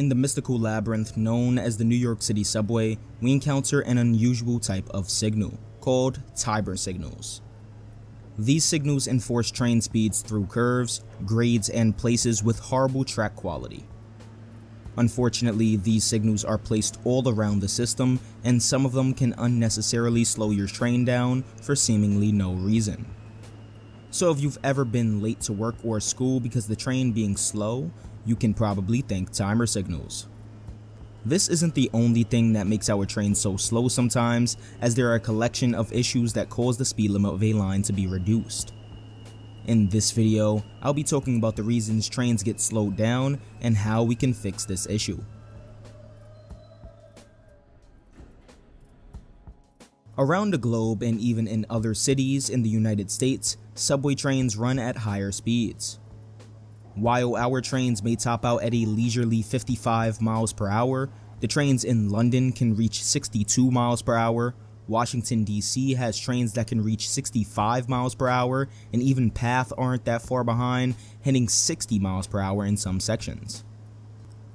In the mystical labyrinth known as the New York City subway, we encounter an unusual type of signal called Tiber signals. These signals enforce train speeds through curves, grades, and places with horrible track quality. Unfortunately, these signals are placed all around the system, and some of them can unnecessarily slow your train down for seemingly no reason. So if you've ever been late to work or school because the train being slow, you can probably thank timer signals. This isn't the only thing that makes our train so slow sometimes, as there are a collection of issues that cause the speed limit of a line to be reduced. In this video, I'll be talking about the reasons trains get slowed down and how we can fix this issue. Around the globe and even in other cities in the United States, subway trains run at higher speeds. While our trains may top out at a leisurely 55 miles per hour, the trains in London can reach 62 miles per hour, Washington DC has trains that can reach 65 miles per hour, and even PATH aren't that far behind, hitting 60 miles per hour in some sections.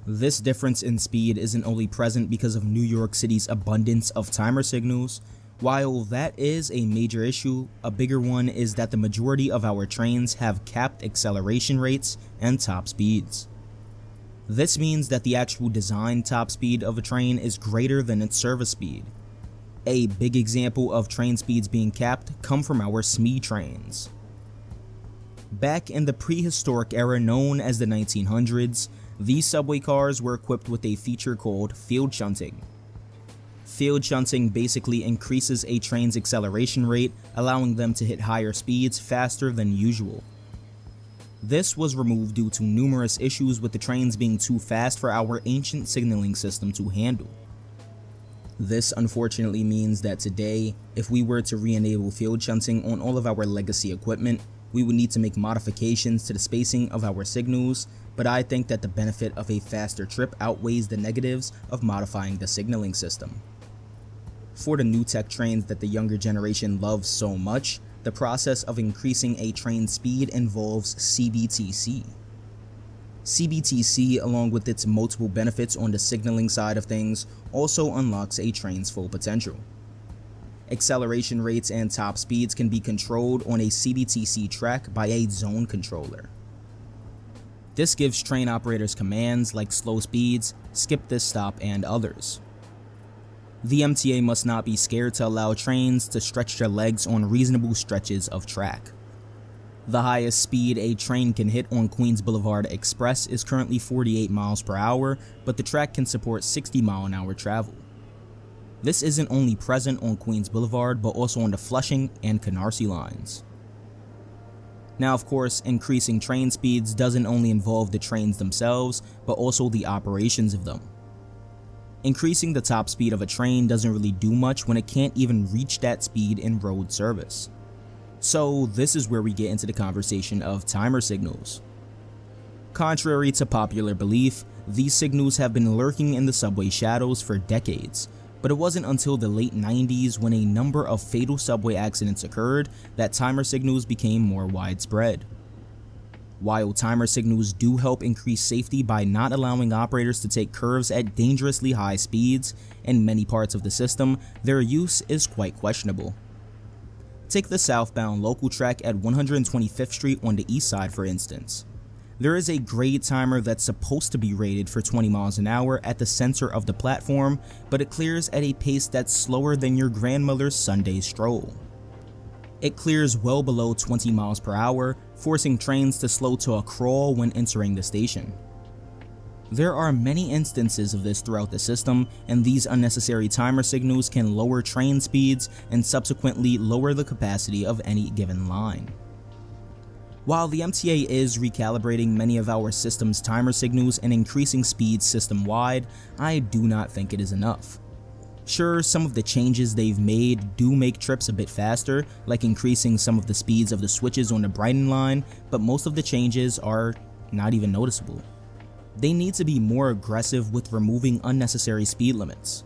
This difference in speed isn't only present because of New York City's abundance of timer signals. While that is a major issue, a bigger one is that the majority of our trains have capped acceleration rates and top speeds. This means that the actual design top speed of a train is greater than its service speed. A big example of train speeds being capped come from our SME trains. Back in the prehistoric era known as the 1900s, these subway cars were equipped with a feature called field shunting. Field shunting basically increases a train's acceleration rate, allowing them to hit higher speeds faster than usual. This was removed due to numerous issues with the trains being too fast for our ancient signaling system to handle. This unfortunately means that today, if we were to re-enable field shunting on all of our legacy equipment, we would need to make modifications to the spacing of our signals, but I think that the benefit of a faster trip outweighs the negatives of modifying the signaling system. For the new tech trains that the younger generation loves so much, the process of increasing a train's speed involves CBTC. CBTC, along with its multiple benefits on the signaling side of things, also unlocks a train's full potential. Acceleration rates and top speeds can be controlled on a CBTC track by a zone controller. This gives train operators commands like slow speeds, skip this stop, and others. The MTA must not be scared to allow trains to stretch their legs on reasonable stretches of track. The highest speed a train can hit on Queens Boulevard Express is currently 48 miles per hour, but the track can support 60 mile an hour travel. This isn't only present on Queens Boulevard, but also on the Flushing and Canarsie lines. Now, of course, increasing train speeds doesn't only involve the trains themselves, but also the operations of them. Increasing the top speed of a train doesn't really do much when it can't even reach that speed in road service. So this is where we get into the conversation of timer signals. Contrary to popular belief, these signals have been lurking in the subway shadows for decades, but it wasn't until the late 90s when a number of fatal subway accidents occurred that timer signals became more widespread. While timer signals do help increase safety by not allowing operators to take curves at dangerously high speeds, in many parts of the system, their use is quite questionable. Take the southbound local track at 125th Street on the east side, for instance. There is a grade timer that's supposed to be rated for 20 miles an hour at the center of the platform, but it clears at a pace that's slower than your grandmother's Sunday stroll. It clears well below 20 miles per hour, forcing trains to slow to a crawl when entering the station. There are many instances of this throughout the system, and these unnecessary timer signals can lower train speeds and subsequently lower the capacity of any given line. While the MTA is recalibrating many of our system's timer signals and increasing speeds system-wide, I do not think it is enough. Sure, some of the changes they've made do make trips a bit faster, like increasing some of the speeds of the switches on the Brighton line, but most of the changes are not even noticeable. They need to be more aggressive with removing unnecessary speed limits.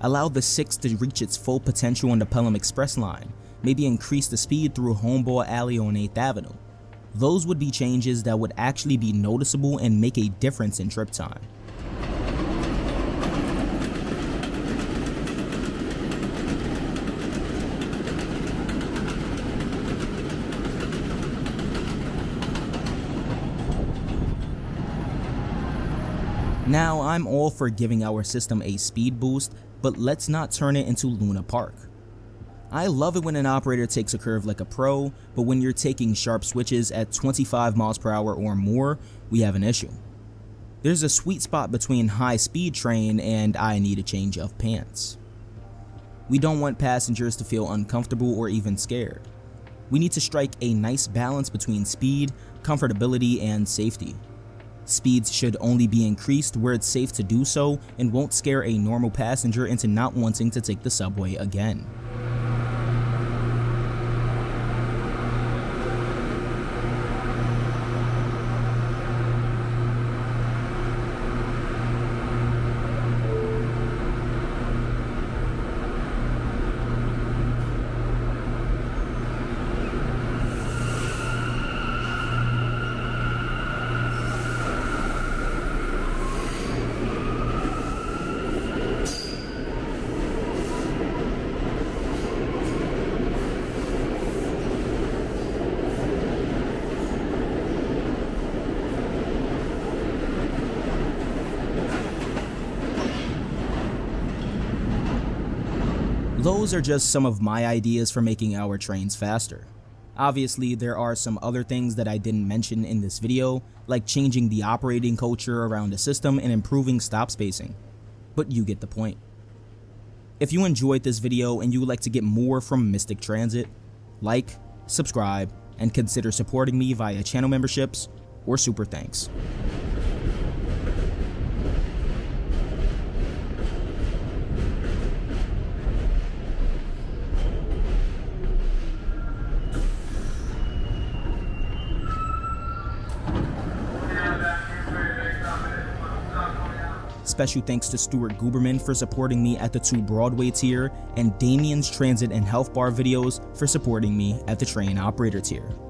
Allow the 6 to reach its full potential on the Pelham Express line, maybe increase the speed through Homeball Alley on 8th Avenue. Those would be changes that would actually be noticeable and make a difference in trip time. Now, I'm all for giving our system a speed boost, but let's not turn it into Luna Park. I love it when an operator takes a curve like a pro, but when you're taking sharp switches at 25 miles per hour or more, we have an issue. There's a sweet spot between high-speed train and I need a change of pants. We don't want passengers to feel uncomfortable or even scared. We need to strike a nice balance between speed, comfortability, and safety. Speeds should only be increased where it's safe to do so and won't scare a normal passenger into not wanting to take the subway again. Those are just some of my ideas for making our trains faster. Obviously, there are some other things that I didn't mention in this video, like changing the operating culture around the system and improving stop spacing, but you get the point. If you enjoyed this video and you would like to get more from Mystic Transit, like, subscribe, and consider supporting me via channel memberships or super thanks. Special thanks to Stuart Guberman for supporting me at the 2 Broadway tier and Damien's Transit and Health Bar videos for supporting me at the train operator tier.